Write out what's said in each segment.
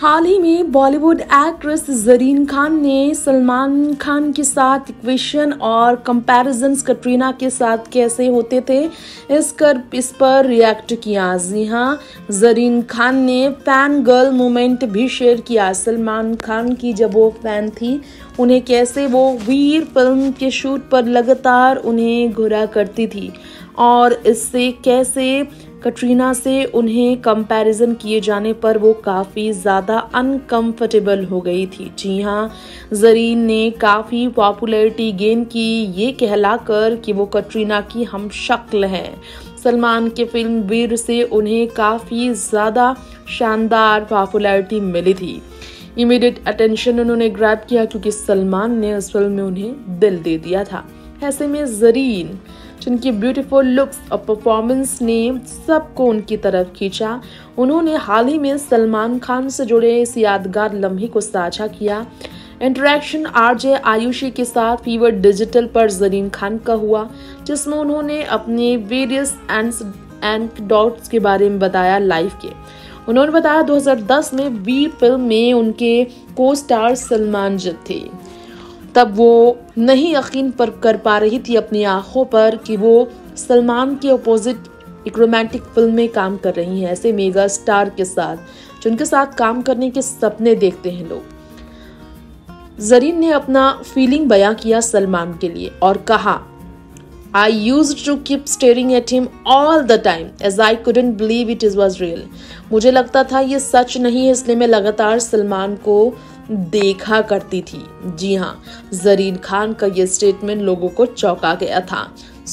हाल ही में बॉलीवुड एक्ट्रेस जरीन खान ने सलमान खान के साथ इक्वेशन और कंपैरिजन्स कटरीना के साथ कैसे होते थे इस पर रिएक्ट किया। जी हाँ, जरीन खान ने फैन गर्ल मोमेंट भी शेयर किया। सलमान खान की जब वो फैन थी, उन्हें कैसे वो वीर फिल्म के शूट पर लगातार उन्हें घुरा करती थी और इससे कैसे कटरीना से उन्हें कंपैरिजन किए जाने पर वो काफ़ी ज़्यादा अनकंफर्टेबल हो गई थी। जी हाँ, जरीन ने काफ़ी पॉपुलैरिटी गेन की ये कहलाकर कि वो कटरीना की हम शक्ल हैं। सलमान की फिल्म वीर से उन्हें काफ़ी ज़्यादा शानदार पॉपुलैरिटी मिली थी। इमीडिएट अटेंशन उन्होंने ग्रैब किया क्योंकि सलमान ने उस फिल्म में उन्हें दिल दे दिया था। ऐसे में जरीन, जिनकी ब्यूटीफुल लुक्स और परफॉर्मेंस ने सबको उनकी तरफ खींचा, उन्होंने हाल ही में सलमान खान से जुड़े इस यादगार लम्हे को साझा किया। इंटरेक्शन आरजे आयुषी के साथ फीवर डिजिटल पर जरीन खान का हुआ, जिसमें उन्होंने अपने वेरियस एंकडोट्स के बारे में बताया। लाइफ के उन्होंने बताया 2010 में वीर फिल्म में उनके को स्टार सलमान जी थे। तब वो नहीं यकीन पर कर पा रही थी अपनी आंखों पर कि वो सलमान के अपोजिट एक रोमांटिक फिल्म में काम कर रही हैं, ऐसे मेगा स्टार के साथ जिनके साथ काम करने के सपने देखते हैं लोग। जरीन ने अपना फीलिंग बयां किया सलमान के लिए और कहा, I used to keep staring at him all the time as I couldn't believe it was real. मुझे लगता था ये सच नहीं है, इसलिए मैं लगातार सलमान को देखा करती थी। जी हाँ, जरीन खान का ये स्टेटमेंट लोगों को चौंका गया था।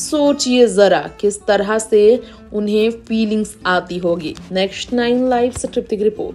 सोचिए जरा किस तरह से उन्हें फीलिंग्स आती होगी। Next9Life से तृप्ति की रिपोर्ट।